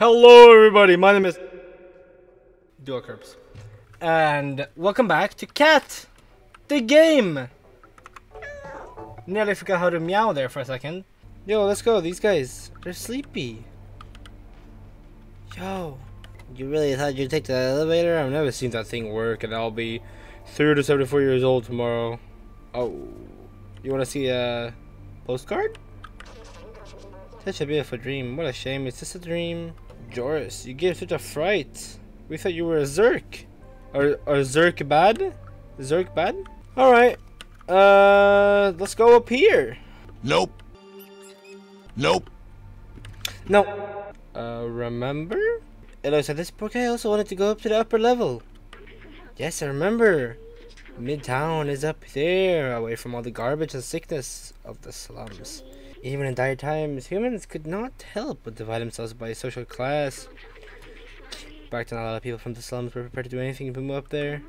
Hello everybody, my name is DualKirbs, and welcome back to CAT, the game! Nearly forgot how to meow there for a second. Yo, let's go, these guys, they're sleepy. Yo, you really thought you'd take the elevator? I've never seen that thing work, and I'll be 3 to 74 years old tomorrow. Oh, you wanna see a postcard? Such a beautiful dream, what a shame, it's just a dream. Joris, you gave such a fright. We thought you were a Zurk. Or Zurk bad? Zurk bad? Alright. Let's go up here. Nope. Nope. No. Remember? Eloy said this poor guy also wanted to go up to the upper level. Yes, I remember. Midtown is up there, away from all the garbage and sickness of the slums. Even in dire times, humans could not help but divide themselves by social class. Back then, a lot of people from the slums were prepared to do anything to move up there.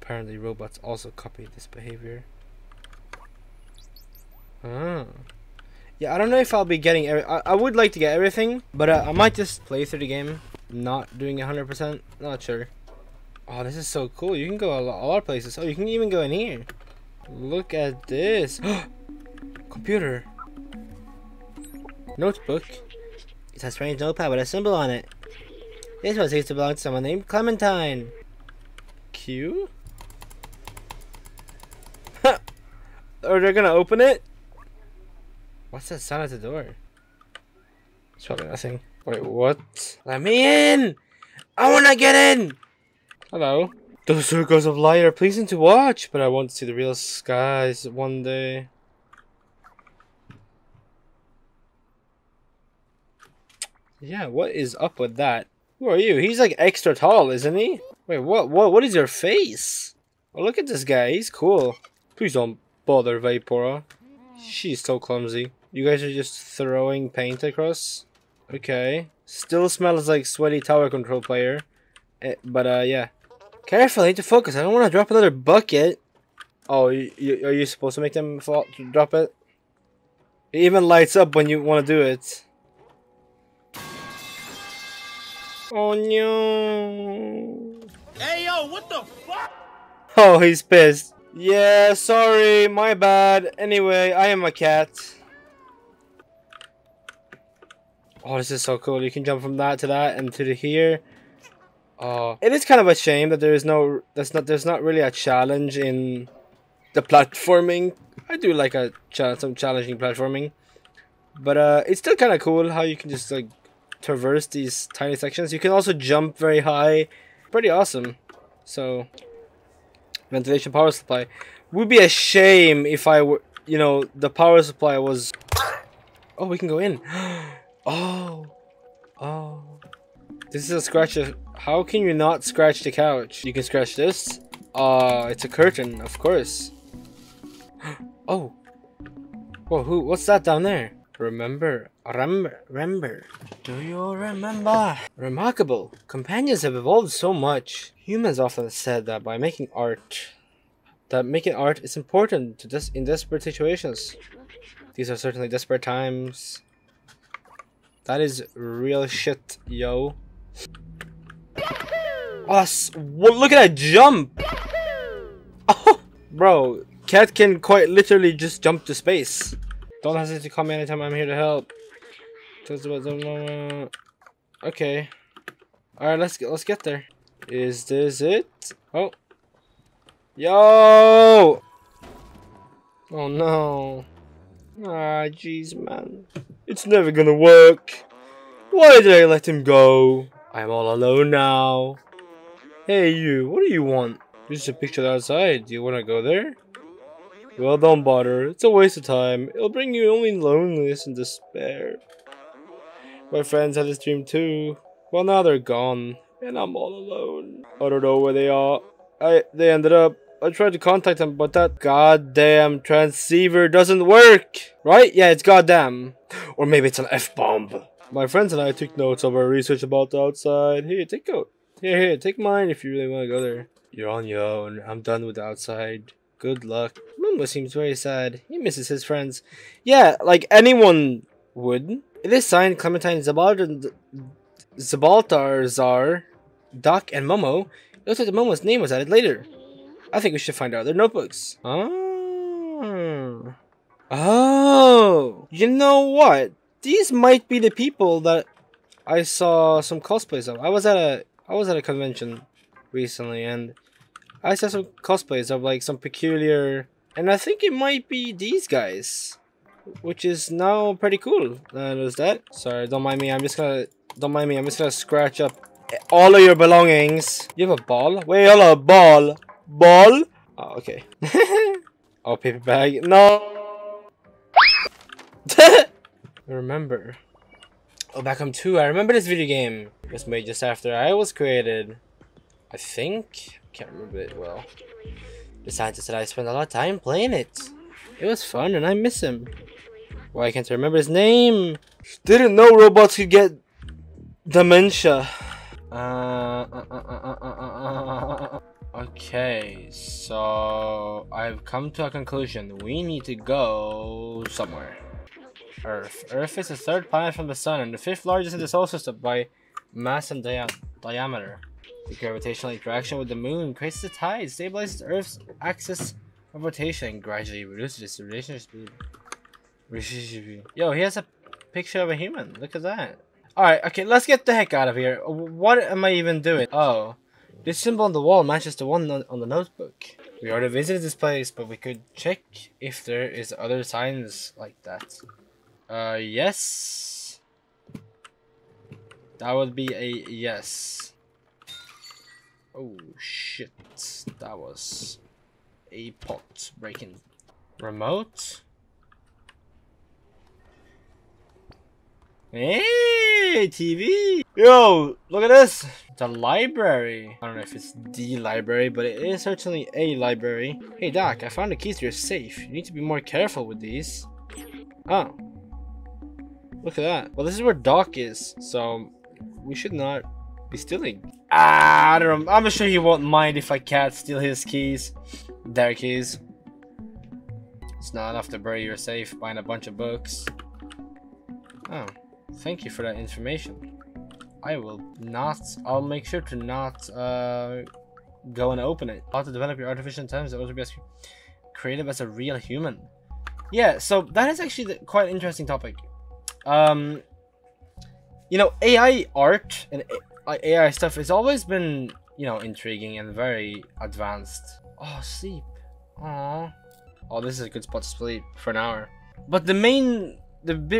Apparently, robots also copied this behavior. Ah. Yeah, I don't know if I'll be getting I would like to get everything, but I might just play through the game. Not doing 100%. Not sure. Oh, this is so cool. You can go a lot of places. Oh, you can even go in here. Look at this. Computer. Notebook. It's a strange notepad with a symbol on it. This one seems to belong to someone named Clementine. Q? Are they gonna open it? What's that sound at the door? It's probably nothing. Wait, what? Let me in! I wanna get in! Hello. Those circles of light are pleasing to watch, but I want to see the real skies one day. Yeah, what is up with that? Who are you? He's like extra tall, isn't he? Wait, what is your face? Well, look at this guy, he's cool. Please don't bother Vapora. She's so clumsy. You guys are just throwing paint across? Okay. Still smells like sweaty tower control player. Yeah. Careful, I need to focus, I don't want to drop another bucket. Oh, are you supposed to make them fall, drop it? It even lights up when you want to do it. Oh no! Hey yo, what the fuck? Oh, he's pissed. Yeah, sorry, my bad. Anyway, I am a cat. Oh, this is so cool. You can jump from that to that and to here. Oh, it is kind of a shame that there's not really a challenge in the platforming. I do like a some challenging platforming, but it's still kind of cool how you can just like traverse these tiny sections. You can also jump very high. Pretty awesome. So, ventilation power supply. Would be a shame if I were, you know, the power supply was... Oh, we can go in. Oh. Oh. This is a scratch of... How can you not scratch the couch? You can scratch this. It's a curtain, of course. Oh. Whoa, what's that down there? Remember. Do you remember? Remarkable. Companions have evolved so much. Humans often said that by making art is important to in desperate situations. These are certainly desperate times. That is real shit, yo. Us. Well, look at that jump. Oh, bro. Cat can quite literally just jump to space. Don't hesitate to call me anytime, I'm here to help. Okay. Alright, let's get there. Is this it? Oh. Yo! Oh no. Ah, jeez, man. It's never gonna work. Why did I let him go? I'm all alone now. Hey you, what do you want? There's a picture outside. Do you wanna go there? Well, don't bother. It's a waste of time. It'll bring you only loneliness and despair. My friends had this dream too. Well, now they're gone, and I'm all alone. I don't know where they are. They ended up. I tried to contact them, but that goddamn transceiver doesn't work. Right? Yeah, it's goddamn. Or maybe it's an F-bomb. My friends and I took notes of our research about the outside. Here, Here, take mine if you really want to go there. You're on your own. I'm done with the outside. Good luck. Momo seems very sad. He misses his friends. Yeah, like anyone would. It is signed Clementine, Zbaltazar, Doc, and Momo. It looks like the Momo's name was added later. I think we should find out their notebooks. Oh, you know what? These might be the people that I saw some cosplays of. I was at a convention recently, and I saw some cosplays of like some peculiar, and I think it might be these guys, which is now pretty cool. There's that. Sorry, don't mind me. I'm just gonna scratch up all of your belongings. You have a ball? Wait, hold on, ball? Oh, okay. Oh, paper bag. No. Remember. Oh, Back Home 2. I remember this video game. It was made just after I was created. I think. Can't remember it well. The scientist said I spent a lot of time playing it. It was fun and I miss him. Why can't I remember his name? Didn't know robots could get dementia. Okay, so I've come to a conclusion. We need to go somewhere. Earth. Earth is the third planet from the sun and the fifth largest in the solar system by mass and diameter. The gravitational interaction with the moon creates the tide, stabilizes Earth's axis of rotation, and gradually reduces the rotation speed. Yo, he has a picture of a human. Look at that. Alright, okay, let's get the heck out of here. What am I even doing? Oh, this symbol on the wall matches the one on the notebook. We already visited this place, but we could check if there is other signs like that. Yes. That would be a yes. Oh shit, that was a pot breaking. Remote? Hey, TV! Yo, look at this! It's a library. I don't know if it's the library, but it is certainly a library. Hey Doc, I found the keys to your safe. You need to be more careful with these. Oh. Look at that. Well, this is where Doc is, so we should not be stealing. I don't know. I'm sure he won't mind if I can't steal his keys. Their keys. It's not enough to bury your safe buying a bunch of books. Oh, thank you for that information. I will not. I'll make sure to not go and open it. How to develop your artificial intelligence that will be as creative as a real human. Yeah, so that is actually quite an interesting topic. You know, AI art and AI stuff has always been, you know, intriguing and very advanced. Oh, sleep. Aww. Oh, this is a good spot to sleep for an hour. But the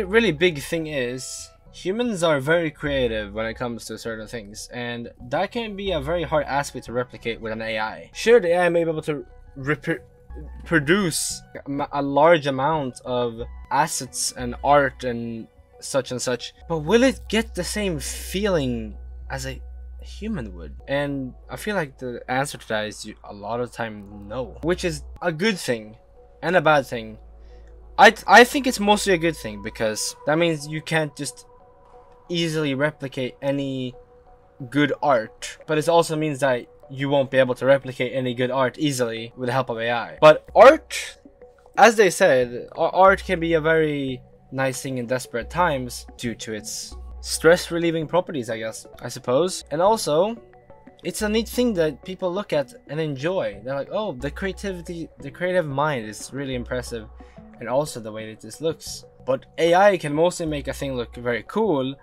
really big thing is humans are very creative when it comes to certain things, and that can be a very hard aspect to replicate with an AI. Sure, the AI may be able to produce a large amount of assets and art and such and such, but will it get the same feeling as a human would? And I feel like the answer to that is a lot of the time no, which is a good thing and a bad thing. I think it's mostly a good thing, because that means you can't just easily replicate any good art, but it also means that you won't be able to replicate any good art easily with the help of AI. But art, as they said, art can be a very nice thing in desperate times due to its stress relieving properties, I suppose. And also, it's a neat thing that people look at and enjoy. They're like, oh, the creative mind is really impressive, and also the way that this looks. But AI can mostly make a thing look very cool,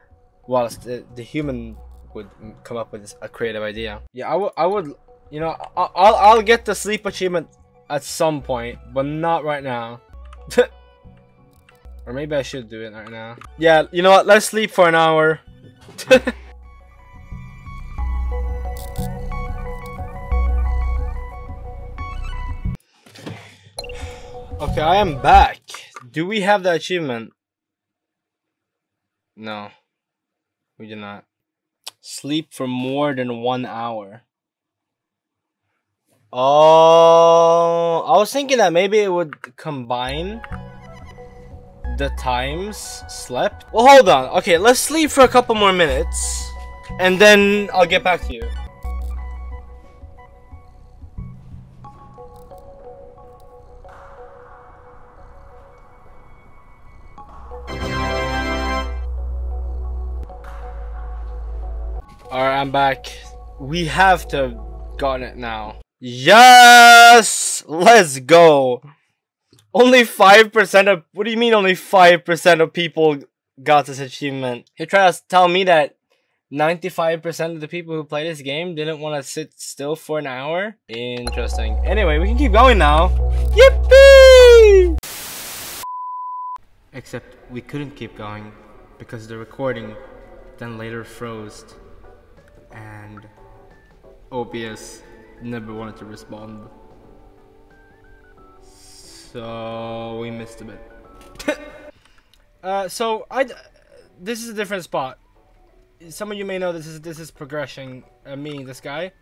whilst the human would come up with a creative idea. Yeah, I would, you know, I'll get the sleep achievement at some point, but not right now. Or maybe I should do it right now. Yeah, you know what, let's sleep for an hour. Okay, I am back. Do we have the achievement? No, we do not. Sleep for more than 1 hour. Oh, I was thinking that maybe it would combine the times slept. Well, hold on. Okay, let's sleep for a couple more minutes, and then I'll get back to you. Alright, I'm back. We have to gotten it now. Yes! Let's go! Only 5% of... What do you mean only 5% of people got this achievement? You're trying to tell me that 95% of the people who play this game didn't want to sit still for an hour? Interesting. Anyway, we can keep going now. Yippee! Except we couldn't keep going because the recording then later froze and OBS never wanted to respond. So we missed a bit. This is a different spot. Some of you may know this is progression, meaning this guy.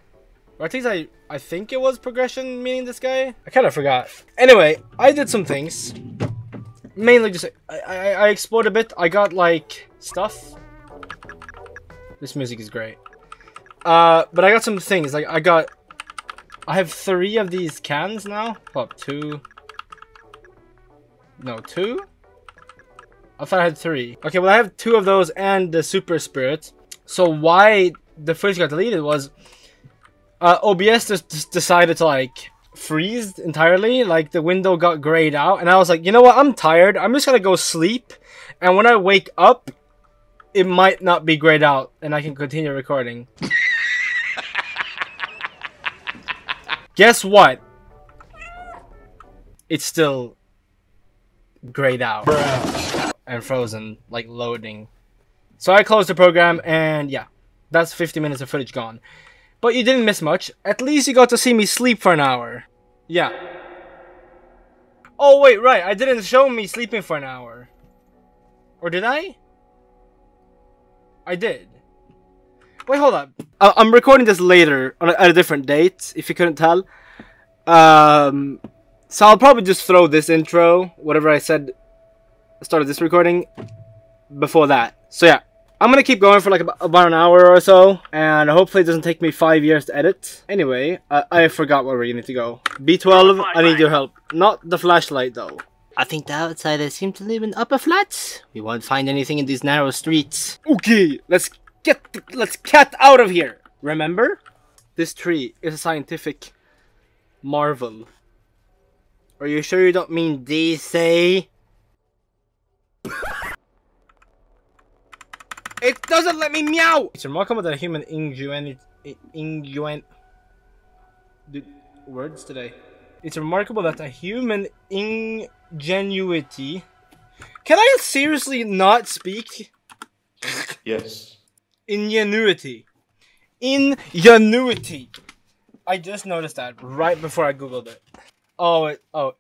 Or at least I think it was progression, meaning this guy. I kind of forgot. Anyway, I did some things. Mainly just, I explored a bit. I got, like, stuff. This music is great. But I got some things. Like, I have 3 of these cans now. Pop 2. No, 2? I thought I had 3. Okay, well, I have 2 of those and the super spirit. So why the footage got deleted was... OBS just decided to, like... freezed entirely, like the window got grayed out, and I was like, you know what, I'm tired, I'm just gonna go sleep, and when I wake up it might not be grayed out and I can continue recording. Guess what, it's still grayed out and frozen, like loading. So I closed the program, and yeah, that's 50 minutes of footage gone. But you didn't miss much. At least you got to see me sleep for an hour. Yeah. Oh, wait, right. I didn't show me sleeping for an hour. Or did I? I did. Wait, hold up. I'm recording this later, at a different date, if you couldn't tell. So I'll probably just throw this intro, whatever I said, started this recording, before that. So, yeah. I'm gonna keep going for like about an hour or so, and hopefully it doesn't take me 5 years to edit. Anyway, I forgot where we need to go. B12, I need your help. Not the flashlight though. I think the outsiders seem to live in upper flats. We won't find anything in these narrow streets. Okay, let's cat out of here. Remember? This tree is a scientific marvel. Are you sure you don't mean DC? It doesn't let me meow! It's remarkable that a human ingenuity... Can I seriously not speak? Yes. Ingenuity! I just noticed that right before I googled it. Oh,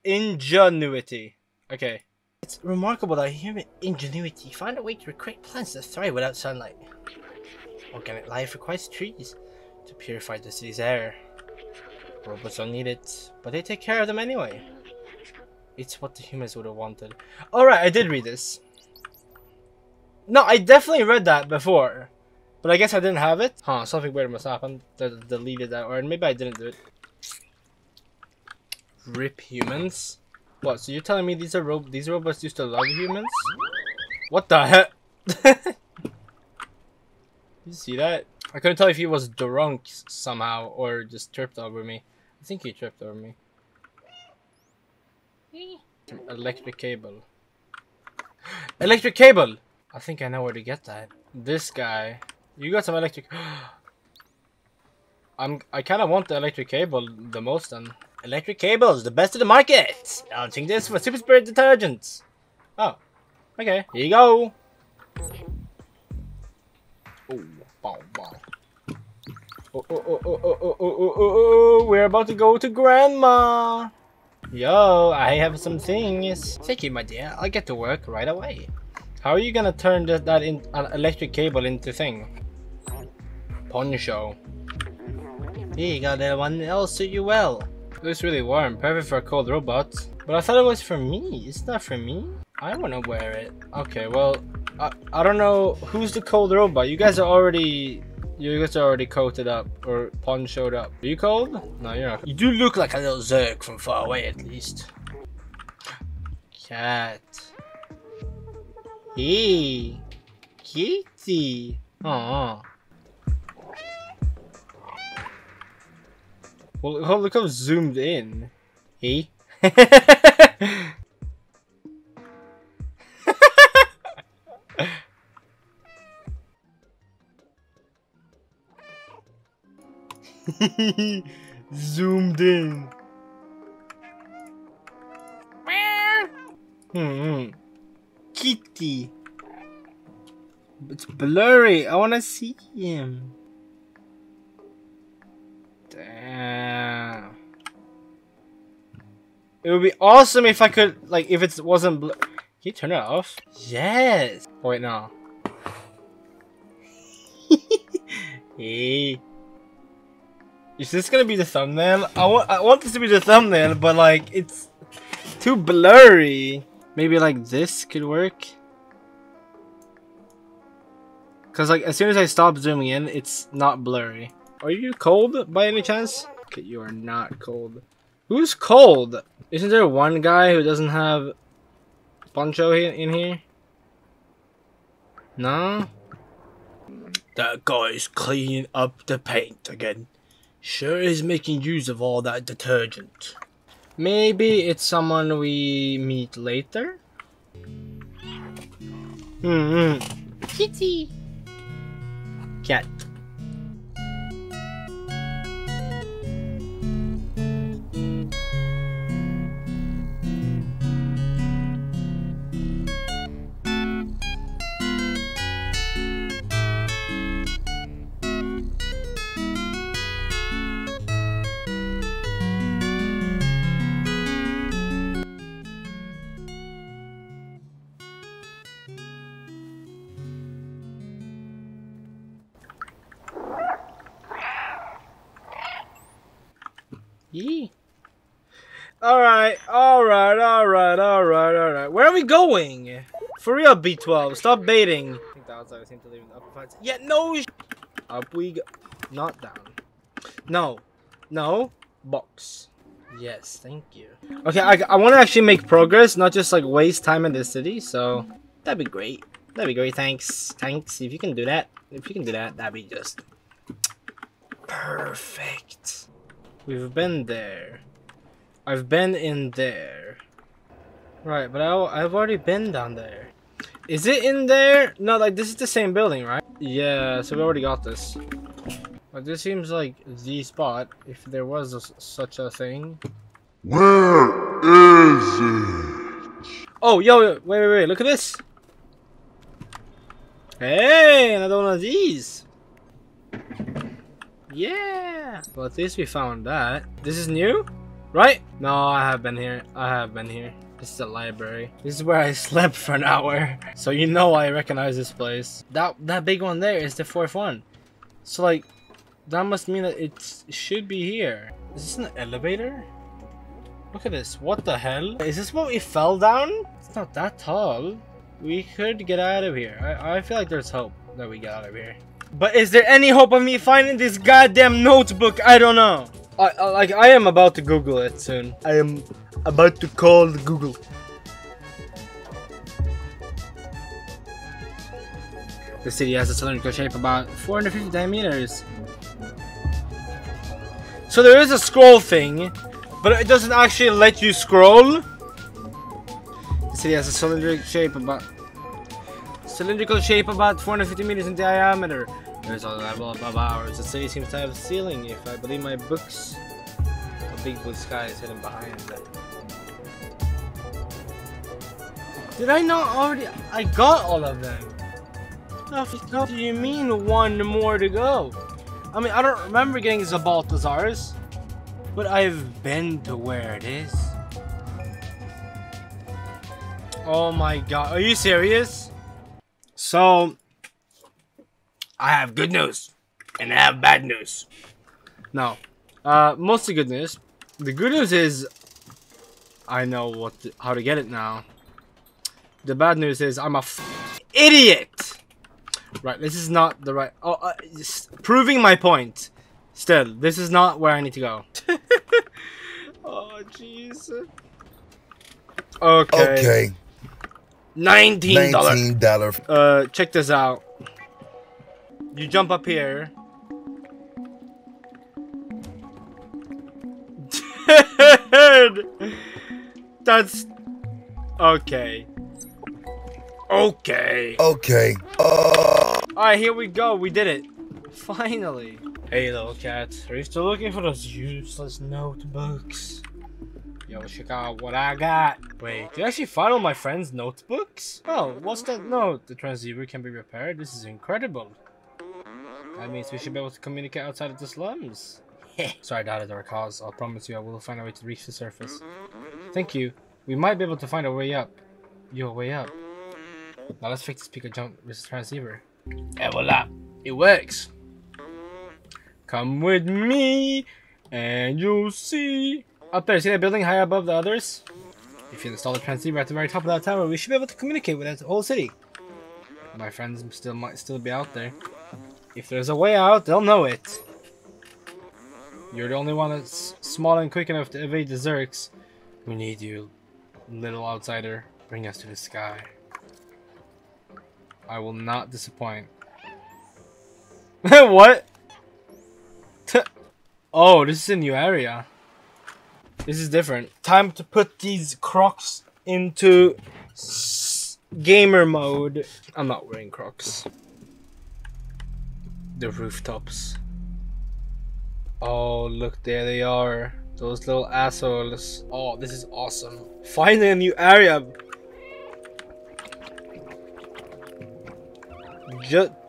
ingenuity. Okay. It's remarkable that human ingenuity found a way to create plants that thrive without sunlight. Organic life requires trees to purify the city's air. Robots don't need it, but they take care of them anyway. It's what the humans would have wanted. Alright, I did read this. No, I definitely read that before. But I guess I didn't have it. Huh, something weird must happen. Deleted that, or maybe I didn't do it. RIP humans. What, so you're telling me these robots used to love humans? What the heck? You see that? I couldn't tell if he was drunk somehow or just tripped over me. I think he tripped over me. Electric cable. Electric cable! I think I know where to get that. This guy. You got some electric... I kind of want the electric cable the most then. Electric cables, the best of the market! Launching this for super spirit detergents. Oh, okay. Here you go. Oh, wow, wow. Oh, we're about to go to grandma. Yo, I have some things. Thank you, my dear. I'll get to work right away. How are you gonna turn that electric cable into thing? Pony show. Here you go, little one. It'll suit you well. It's really warm, perfect for a cold robot. But I thought it was for me. It's not for me. I want to wear it. Okay, well, I don't know who's the cold robot. You guys are already coated up or ponchoed up. Are you cold? No, you're not. You do look like a little Zurk from far away, at least. Cat. Hey, kitty. Oh. Well, oh, look how zoomed in. Eh? Zoomed in. Kitty. It's blurry. I want to see him. Damn. It would be awesome if I could, like, if it wasn't blur. Can you turn it off? Yes. Oh, wait, no. Hey. Is this gonna be the thumbnail? I want this to be the thumbnail, but like it's too blurry. Maybe like this could work. Cause like as soon as I stop zooming in, it's not blurry. Are you cold by any chance? Okay, you are not cold. Who's cold? Isn't there one guy who doesn't have poncho in here? No? That guy's cleaning up the paint again. Sure is making use of all that detergent. Maybe it's someone we meet later? Kitty! Cat. Yee. Alright. Where are we going? For real, B12, stop baiting. I think the outsiders seem to live in the upper flats. Yeah, no. Up we go. Not down. No. No. Box. Yes, thank you. Okay, I want to actually make progress, not just like waste time in this city, so that'd be great. That'd be great, thanks. Thanks, if you can do that. If you can do that, that'd be just perfect. We've been there. I've been in there. Right, but I've already been down there. Is it in there? No, like this is the same building, right? Yeah, so we already got this. But this seems like the spot, if there was such a thing. Where is it? Oh, yo, wait, look at this. Hey, another one of these. Yeah! Well, at least we found that. This is new? Right? No, I have been here. This is the library. This is where I slept for an hour. So you know I recognize this place. That big one there is the fourth one. So like, that must mean that it should be here. Is this an elevator? Look at this. What the hell? Is this what we fell down? It's not that tall. We could get out of here. I feel like there's hope that we get out of here. But is there any hope of me finding this goddamn notebook? I don't know. I am about to Google it soon. I am about to call Google. The city has a cylindrical shape about 450 diameters. So there is a scroll thing, but it doesn't actually let you scroll. The city has a cylindrical shape about... about 450 meters in diameter. There's all that level above ours. The city seems to have a ceiling, if I believe my books. A big blue sky is hidden behind that. Did I not already? I got all of them. What do you mean one more to go? I mean, I don't remember getting Zbaltazar's, but I've been to where it is. Oh my god, are you serious? So, I have good news, and I have bad news. No, mostly good news. The good news is, I know how to get it now. The bad news is, I'm a idiot! Right, this is not the right... Oh, proving my point. Still, this is not where I need to go. Oh, jeez. Okay. $19. Check this out. You jump up here. did! That's... okay. Okay. Okay. Alright, here we go. We did it. Finally. Hey, little cat. Are you still looking for those useless notebooks? Yo, check out what I got. Wait, did I actually find all my friends' notebooks? Oh, what's that note? The transceiver can be repaired. This is incredible. That means we should be able to communicate outside of the slums. Sorry, that is our cause. I'll promise you I will find a way to reach the surface. Thank you. We might be able to find a way up. Your way up. Now let's fix the speaker jump with the transceiver. And voila! It works! Come with me, and you'll see... Up there, see that building high above the others? If you install the transceiver at the very top of that tower, we should be able to communicate with the whole city. My friends might still be out there. If there's a way out, they'll know it. You're the only one that's small and quick enough to evade the Zurks. We need you, little outsider. Bring us to the sky. I will not disappoint. What? Oh, this is a new area. This is different. Time to put these Crocs into gamer mode. I'm not wearing Crocs. The rooftops. Oh, look, there they are. Those little assholes. Oh, this is awesome. Finally a new area.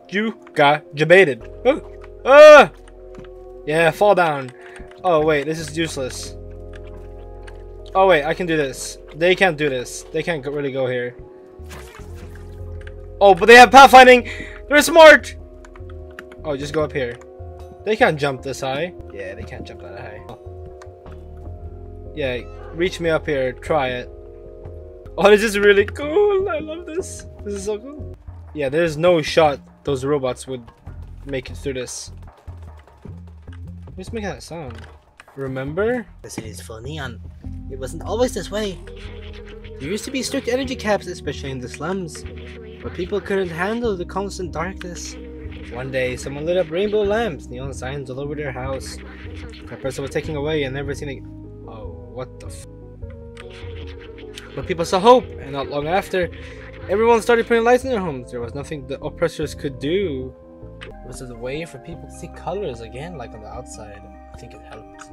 You got debated. Oh. Ah! Yeah, fall down. Oh, wait, this is useless. Oh, wait, I can do this. They can't do this. They can't really go here. Oh, but they have pathfinding. They're smart. Oh, just go up here. They can't jump this high. Yeah, they can't jump that high. Yeah, reach me up here. Try it. Oh, this is really cool. I love this. This is so cool. Yeah, there's no shot those robots would make it through this. Who's making that sound? Remember? This is funny, and it wasn't always this way. There used to be strict energy caps, especially in the slums, but people couldn't handle the constant darkness. One day, someone lit up rainbow lamps, neon signs all over their house. That person was taken away and never seen again. Oh, what the f. But people saw hope, and not long after, everyone started putting lights in their homes. There was nothing the oppressors could do. It was a way for people to see colors again, like on the outside. I think it helped.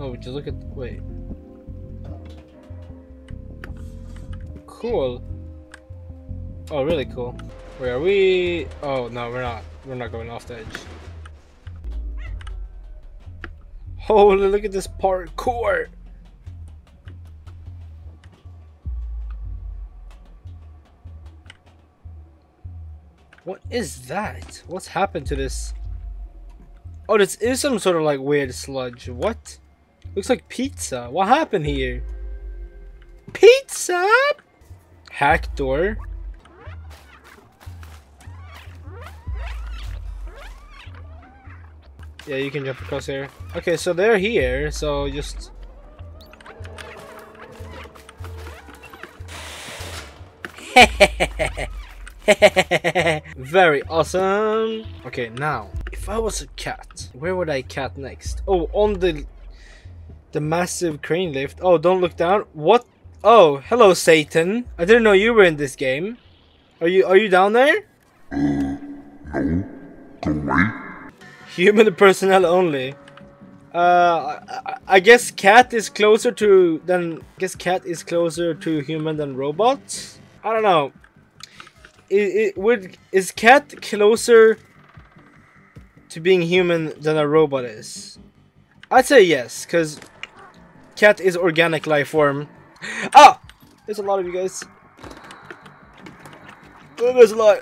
Oh, would you look at... wait. Cool. Oh, really cool. Where are we? Oh, no, we're not. We're not going off the edge. Holy, look at this parkour! What is that? What's happened to this? Oh, this is some sort of like weird sludge. What? Looks like pizza. What happened here? Pizza? Hack door. Yeah, you can jump across here. Okay, so they're here, so just... Very awesome. Okay, now, if I was a cat, where would I cat next? Oh, on the massive crane lift. Oh, don't look down. What? Oh, hello, Satan. I didn't know you were in this game. Are you down there? No. Go away. Human personnel only. I guess cat is closer to human than robots. I don't know. Is cat closer to being human than a robot is? I'd say yes, cause cat is organic life form. Ah, there's a lot of you guys. Oh, there's a lot.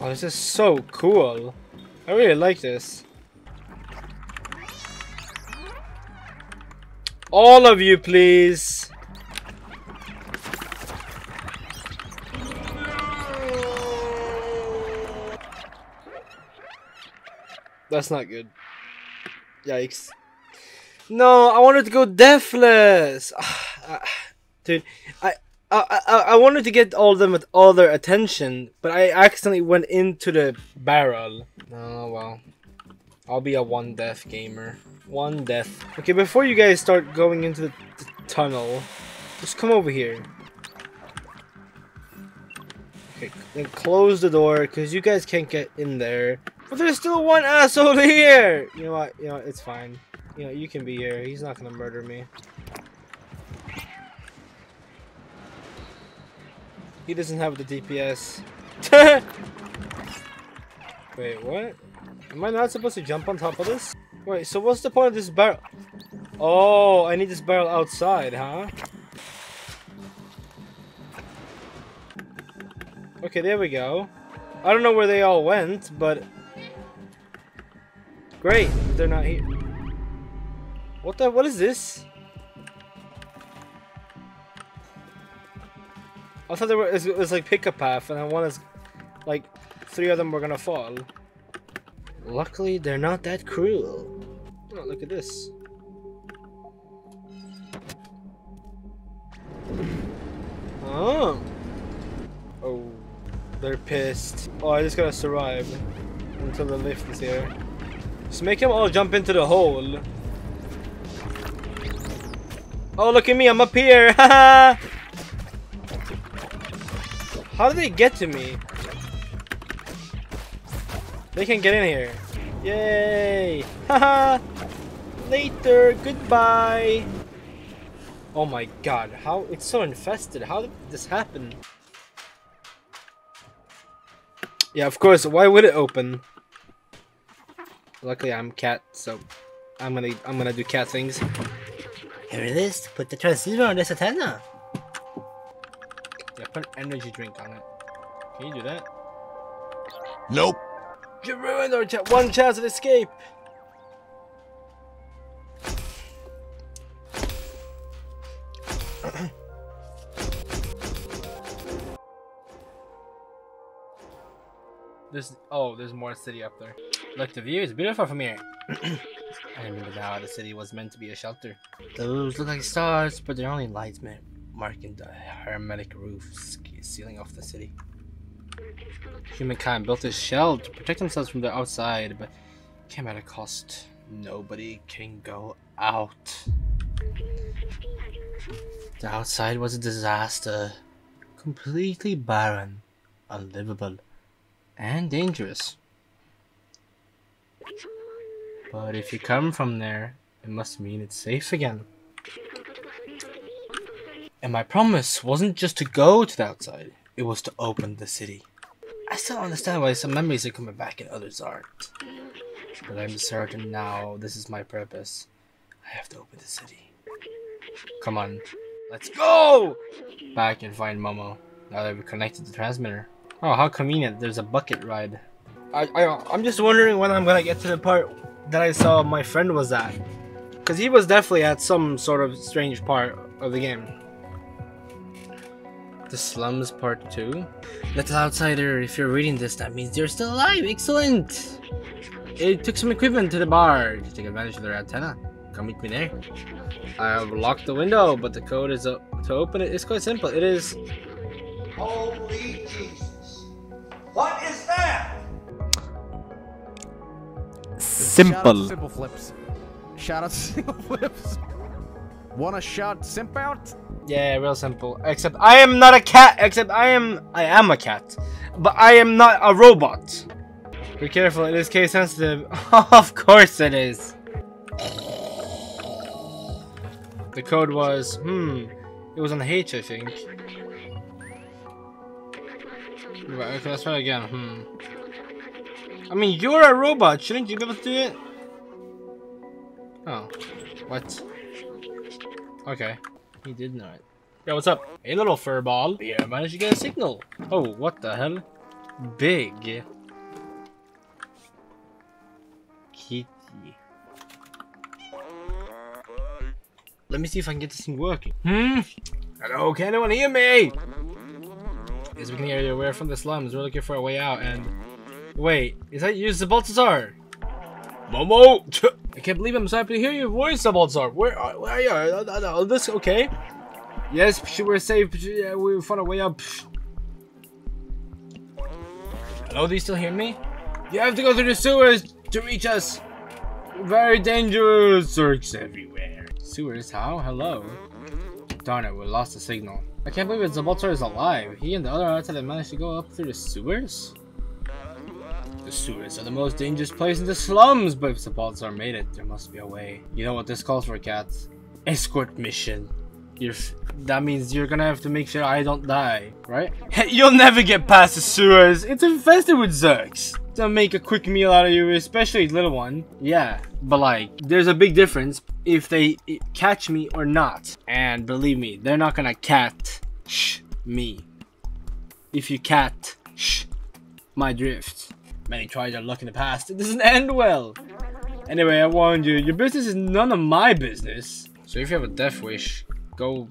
Oh, this is so cool. I really like this. All of you, please. That's not good. Yikes. No, I wanted to go deathless. Dude, I wanted to get all of them with all their attention, but I accidentally went into the barrel. Oh well. I'll be a one death gamer. One death. Okay, before you guys start going into the tunnel, just come over here. Okay, then close the door, because you guys can't get in there. But there's still one asshole here! You know what? You know what? It's fine. You know, you can be here. He's not gonna murder me. He doesn't have the DPS. Wait, what? Am I not supposed to jump on top of this? Wait, so what's the point of this barrel? Oh, I need this barrel outside, huh? Okay, there we go. I don't know where they all went, but... Great, they're not here. What the? What is this? I thought there were, it was like pick a path, and I wanted like three of them were gonna fall. Luckily, they're not that cruel. Oh, look at this. Oh. Oh, they're pissed. Oh, I just gotta survive until the lift is here. Just make them all jump into the hole. Oh, look at me! I'm up here! Haha! How do they get to me? They can get in here. Yay! Haha! Later! Goodbye! Oh my god, how? It's so infested. How did this happen? Yeah, of course, why would it open? Luckily I'm Cat, so I'm gonna do Cat things. Here it is, put the transceiver on this antenna. Yeah, put an energy drink on it. Can you do that? Nope. You ruined our one chance of escape. There's more city up there. Look, the view is beautiful from here. I remember now the city was meant to be a shelter. Those look like stars, but they're only lights, man. Marking the hermetic roof ceiling off the city. Humankind built a shell to protect themselves from the outside, but came at a cost. Nobody can go out. The outside was a disaster. Completely barren, unlivable, and dangerous. But if you come from there, it must mean it's safe again. And my promise wasn't just to go to the outside, it was to open the city. I still don't understand why some memories are coming back and others aren't. But I'm certain now this is my purpose. I have to open the city. Come on, let's go! Back and find Momo, now that we've connected the transmitter. Oh, how convenient, there's a bucket ride. I'm just wondering when I'm gonna get to the part that I saw my friend was at. Because he was definitely at some sort of strange part of the game. The slums part 2. Little outsider, if you're reading this, that means you're still alive. Excellent! It took some equipment to the bar to take advantage of their antenna. Come meet me there. I've locked the window, but the code is to open it. It's quite simple. It is. Holy Jesus! What is that? Simple. Simple flips. Shout out simple flips. Wanna shout simp out? Yeah, real simple. Except I am not a cat. Except I am a cat, but I am not a robot. Be careful. It is case sensitive. Of course it is. The code was It was on H, I think. Right, okay, let's try again. I mean, you're a robot. Shouldn't you be able to do it? Oh, what? Okay. He did know it. Yo, what's up? Hey, little furball. Yeah, managed to get a signal. Oh, what the hell? Big. Kitty. Let me see if I can get this thing working. Hello, can anyone hear me? As we can hear you, we're from the slums. We're looking for a way out and... Wait, is that you, Zbaltazar? Momo! I can't believe I'm so happy to hear your voice, Zbaltazar. Where are you? Okay. Yes, we're safe. We found a way up. Hello, do you still hear me? You have to go through the sewers to reach us. Very dangerous. Zerks everywhere. Sewers? How? Hello? Darn it, we lost the signal. I can't believe Zbaltazar is alive. He and the other outside managed to go up through the sewers? The sewers are the most dangerous place in the slums, but if Zbaltazar made it, there must be a way. You know what this calls for, Cat? Escort mission. That means you're gonna have to make sure I don't die, right? You'll never get past the sewers. It's infested with Zerks. They'll make a quick meal out of you, especially little one. Yeah, but like, there's a big difference if they catch me or not. And believe me, they're not gonna cat-sh me. If you cat-sh my drift. Many tried their luck in the past. It doesn't end well. Anyway, I warned you. Your business is none of my business. So if you have a death wish, go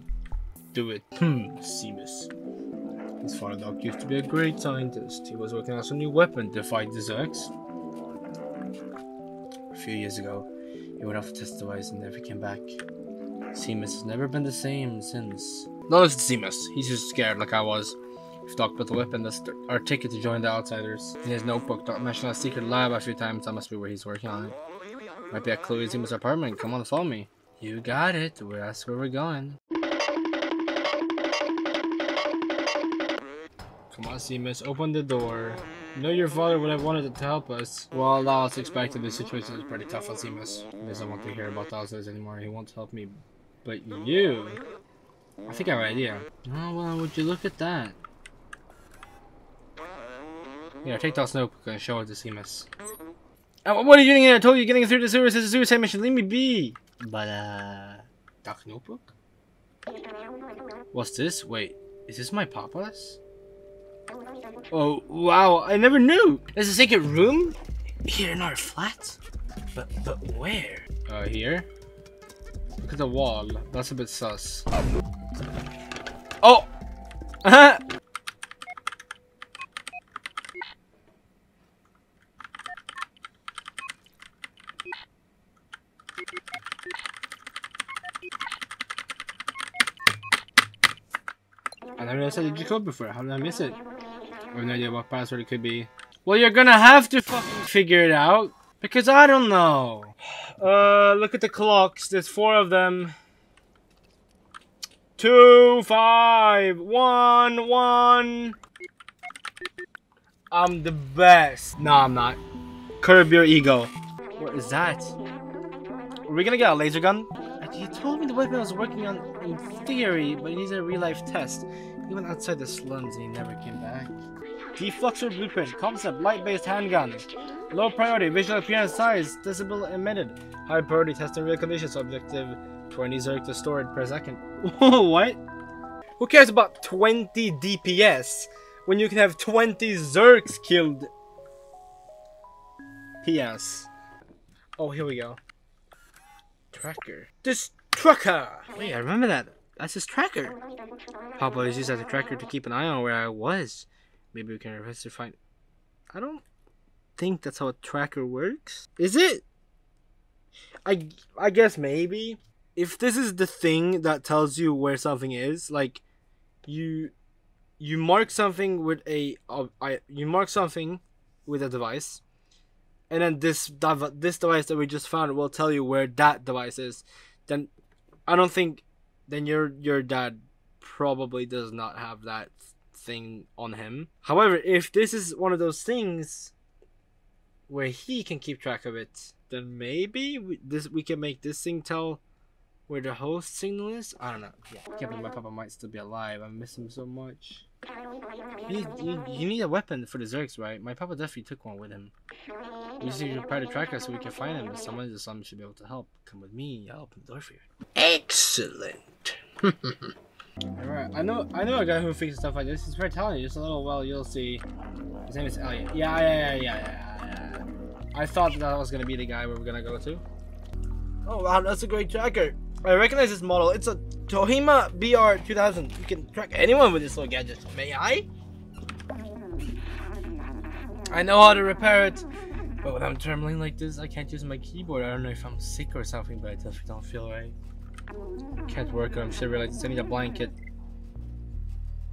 do it. Seamus. His father Doc used to be a great scientist. He was working on some new weapon to fight the Zerks. A few years ago, he went off to test the device and never came back. Seamus has never been the same since. Not as Seamus. He's just scared like I was. If Doc built a weapon, that's our ticket to join the Outsiders. In his notebook, Doc mentioned a secret lab a few times. That must be where he's working on it. Might be at Chloe Zimus' apartment. Come on, follow me. You got it. That's where we're going. Come on, Seamus. Open the door. You know your father would have wanted to help us. Well, now it's expected. The situation is pretty tough on Seamus. He doesn't want to hear about the Outsiders anymore. He won't help me. But you... I think I have an idea. Oh, well, would you look at that? Here, take that notebook and show it to Seamus. What are you doing here? I told you, getting through the sewers is a suicide mission. Leave me be. But, Doc notebook? What's this? Wait, is this my papa's? Oh, wow, I never knew. There's a secret room? Here in our flat? But where? Here? Look at the wall. That's a bit sus. Oh! Uh-huh! I never said the code before. How did I miss it? I have no idea what password it could be. Well, you're gonna have to fucking figure it out because I don't know. Look at the clocks. There's four of them. 2, 5, 1, 1. I'm the best. No, I'm not. Curb your ego. What is that? Are we gonna get a laser gun? You told me the weapon I was working on in theory, but it needs a real-life test. He went outside the slums and he never came back. Defluxor blueprint, concept, light-based handgun. Low priority, visual appearance size, decibel emitted. High priority, test in real conditions, objective 20 Zerk to storage per second. What? Who cares about 20 DPS when you can have 20 Zerks killed? P.S. Oh, here we go. Tracker. This tracker! Wait, I remember that. That's his tracker. Papa is used as a tracker to keep an eye on where I was. Maybe we can request to find... I don't think that's how a tracker works. Is it? I guess maybe. If this is the thing that tells you where something is, like you mark something with a device. And then this device that we just found will tell you where that device is. Then, I don't think, then your dad probably does not have that thing on him. However, if this is one of those things where he can keep track of it, then maybe we can make this thing tell where the host signal is. I don't know. Yeah, I can't believe my papa might still be alive. I miss him so much. You need a weapon for the Zerks, right? My papa definitely took one with him. We should prepare the tracker so we can find him. If someone in slum should be able to help. Come with me, I'll open the door for you. Excellent! Alright, I know a guy who fixes stuff like this. He's very talented, just a little well, you'll see. His name is Elliot. Yeah. I thought that was gonna be the guy we were gonna go to. Oh wow, that's a great tracker! I recognize this model. It's a Tohima BR-2000. You can track anyone with this little gadget. May I? I know how to repair it, but when I'm trembling like this, I can't use my keyboard. I don't know if I'm sick or something, but I definitely don't feel right. Can't work on cerealites. I need a blanket.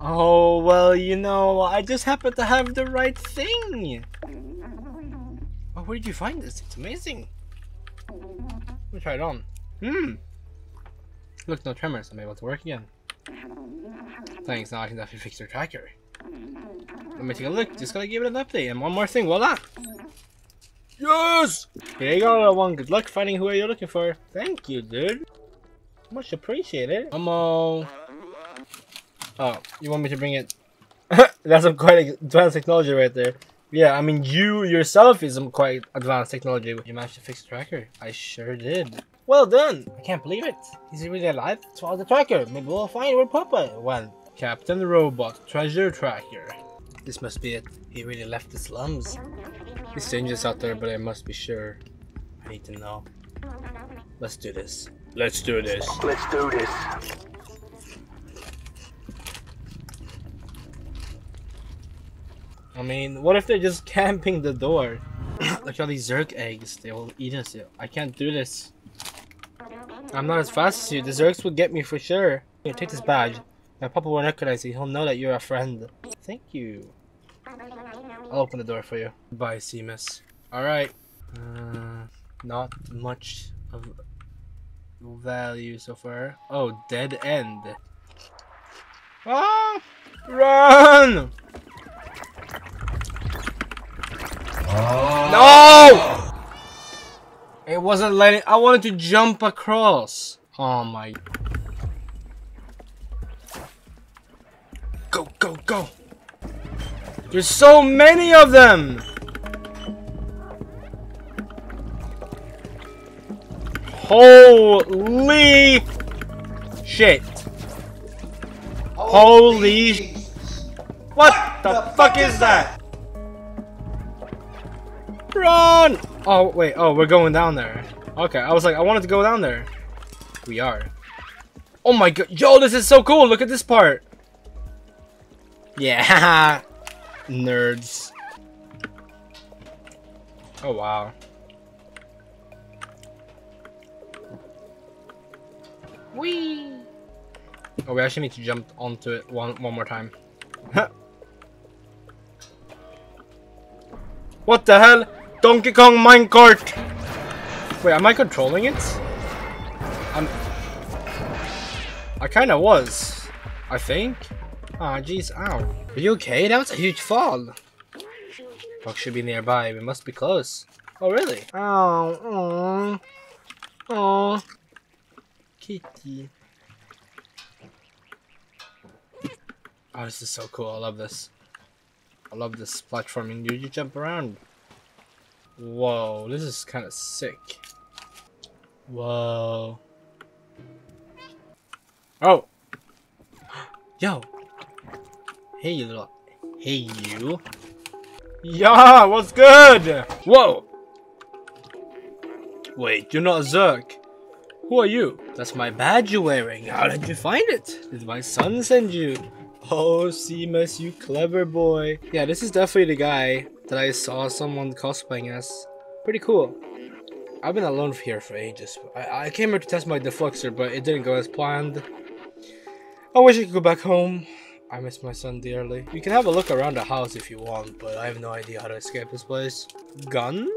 Oh, well, you know, I just happen to have the right thing. Oh, where did you find this? It's amazing. Let me try it on. Look, no tremors. I'm able to work again. Thanks, now I can definitely fix your tracker. Let me take a look. Just gotta give it an update. And one more thing, voila! Yes! Here you go, little one. Good luck finding who you're looking for. Thank you, dude. Much appreciated. Momo. Oh, you want me to bring it? That's some quite advanced technology right there. Yeah, I mean, you yourself is some quite advanced technology. You managed to fix the tracker. I sure did. Well done. I can't believe it. Is he really alive? Swallow the tracker. Maybe we'll find where Papa went. Captain Robot Treasure Tracker. This must be it. He really left the slums. It's dangerous out there, but I must be sure. I need to know. Let's do this. Let's do this. Let's do this. I mean, what if they're just camping the door? Look at all these Zurk eggs. They will eat us. I can't do this. I'm not as fast as you. The Zurks would get me for sure. Here, take this badge. My Papa will recognize you. He'll know that you're a friend. Thank you. I'll open the door for you. Bye, Seamus. Alright. Not much of value so far. Oh, dead end. Ah! Run! Oh. No! It wasn't letting. I wanted to jump across. Oh my. Go, go, go. There's so many of them. Holy shit. Holy. What the fuck is that? Run! Oh, wait. Oh, we're going down there. Okay, I was like, I wanted to go down there. We are. Oh my god. Yo, this is so cool. Look at this part. Yeah. Nerds. Oh, wow. Whee! Oh, we actually need to jump onto it one more time. What the hell? Donkey Kong minecart! Wait, am I controlling it? I kinda was. I think. Aw, jeez, ow. Are you okay? That was a huge fall. Doc should be nearby. We must be close. Oh, really? Oh, oh, kitty. Oh, this is so cool. I love this. I love this platforming. You jump around. Whoa, this is kind of sick. Whoa. Oh. Yo. Hey, you little. Hey, you. Yeah, what's good? Whoa. Wait, you're not Zurk. Who are you? That's my badge you're wearing. How did you find it? Did my son send you? Oh, Seamus, you clever boy. Yeah, this is definitely the guy that I saw someone cosplaying as. Pretty cool. I've been alone here for ages. I came here to test my Defluxor, but it didn't go as planned. I wish I could go back home. I miss my son dearly. You can have a look around the house if you want, but I have no idea how to escape this place. Gun?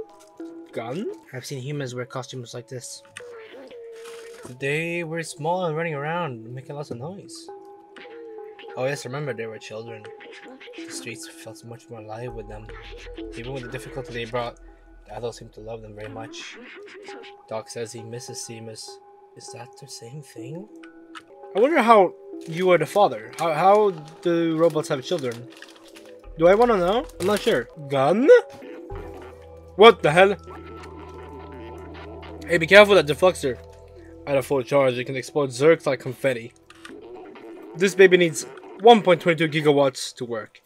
Gun? I've seen humans wear costumes like this. Today, we're small and running around, making lots of noise. Oh yes, remember they were children. The streets felt much more alive with them. Even with the difficulty they brought, the adults seemed to love them very much. Doc says he misses Seamus. Is that the same thing? I wonder how you are the father. How do robots have children? Do I want to know? I'm not sure. Gun? What the hell? Hey, be careful with that Defluxor. At a full charge, it can explode Zergs like confetti. This baby needs 1.22 gigawatts to work.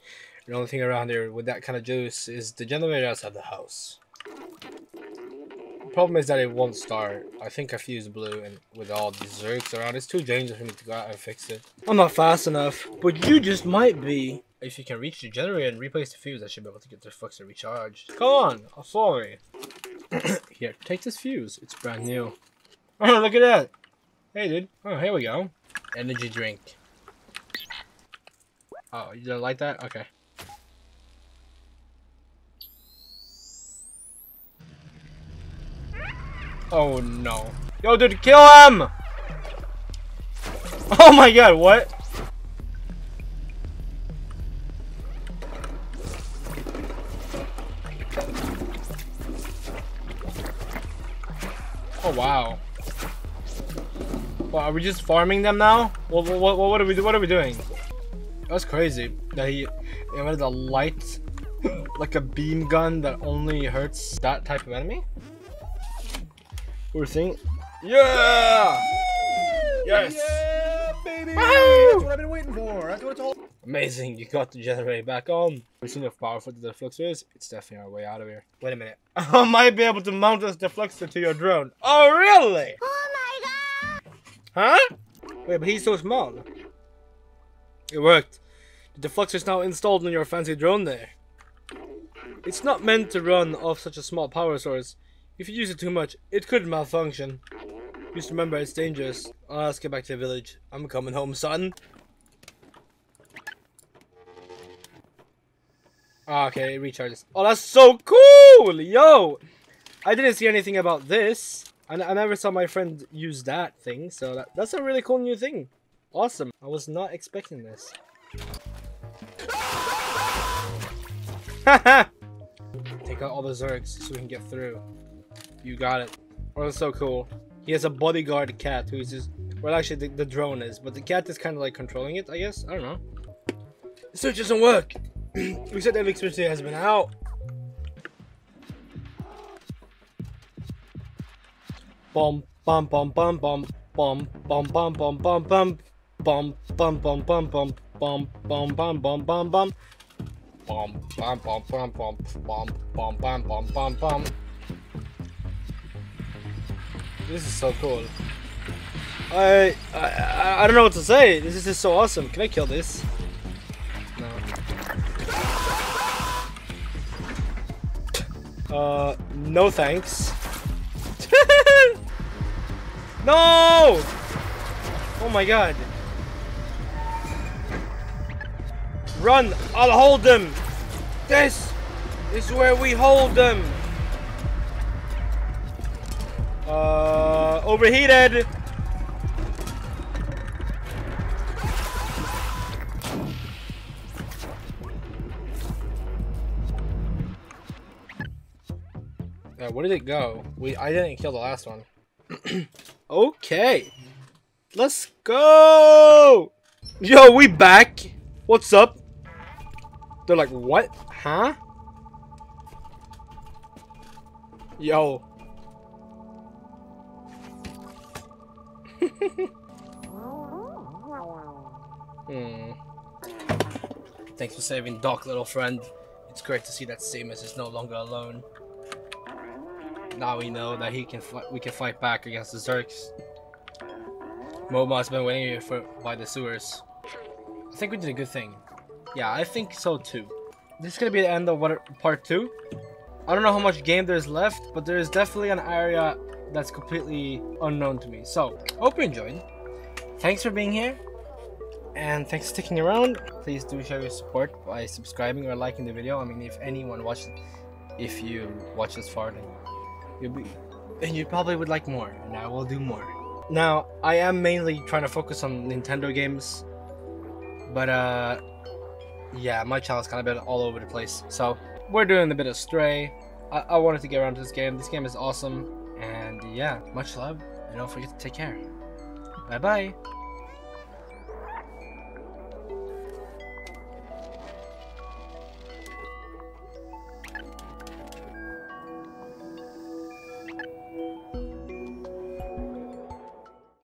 The only thing around here with that kind of juice is the generator outside the house. The problem is that it won't start. I think I fused blue, and with all the Zergs around, it's too dangerous for me to go out and fix it. I'm not fast enough, but you just might be. If you can reach the generator and replace the fuse, I should be able to get the Defluxor recharged. Come on, I'm sorry. Here, take this fuse. It's brand new. Oh, look at that. Hey, dude. Oh, here we go. Energy drink. Oh, you don't like that? Okay. Oh, no. Yo, dude, kill him! Oh, my God, what? Oh, wow. Well, are we just farming them now? What are we doing? That's crazy that he invented a light, like a beam gun that only hurts that type of enemy? We're seeing, yeah, yes, yeah, baby. That's what I've been waiting for. That's what it's all. Amazing, you got the generator back on. We've seen how powerful the defluxor is. It's definitely our way out of here. Wait a minute, I might be able to mount this defluxor to your drone. Oh really? Oh my God. Huh? Wait, but he's so small. It worked. The defluxor is now installed on your fancy drone there. It's not meant to run off such a small power source. If you use it too much, it could malfunction. Just remember, it's dangerous. Let's get back to the village. I'm coming home, son. Okay, it recharges. Oh, that's so cool! Yo! I didn't see anything about this. I never saw my friend use that thing, so that's a really cool new thing. Awesome. I was not expecting this. Haha! Take out all the Zurks so we can get through. You got it. Oh, that's so cool. He has a bodyguard cat who's just... Well, actually, the drone is. But the cat is kind of like controlling it, I guess. I don't know. The search doesn't work. We said that electricity has been out. Bum, bum, bum, bum, bum, bum, bum, bum, bum, bum, bum, bum, bum, bum, bum, bum, bum, bum, bum, bum, bum, bum. Bum, bum, bum, bum, bum, bum, bum, bum, bum, bum, bum. This is so cool. I don't know what to say. This is just so awesome. Can I kill this? No. No thanks. No! Oh my God. Run! I'll hold them! This is where we hold them! Overheated! Where did it go? I didn't kill the last one. Okay! Let's go! Yo, we back! What's up? They're like, what? Huh? Yo. Thanks for saving Doc, little friend. It's great to see that Seamus is no longer alone. Now we know that we can fight back against the Zurks. Momo has been waiting here by the sewers. I think we did a good thing. Yeah, I think so too. This is gonna be the end of part 2. I don't know how much game there's left, but there is definitely an area that's completely unknown to me. So, hope you enjoyed. Thanks for being here, and thanks for sticking around. Please do show your support by subscribing or liking the video. I mean, if you watch this far, then you probably would like more, and I will do more. Now, I am mainly trying to focus on Nintendo games, but yeah, my channel's kind of been all over the place. So we're doing a bit of Stray. I wanted to get around to this game. This game is awesome. And yeah, much love. And don't forget to take care. Bye-bye.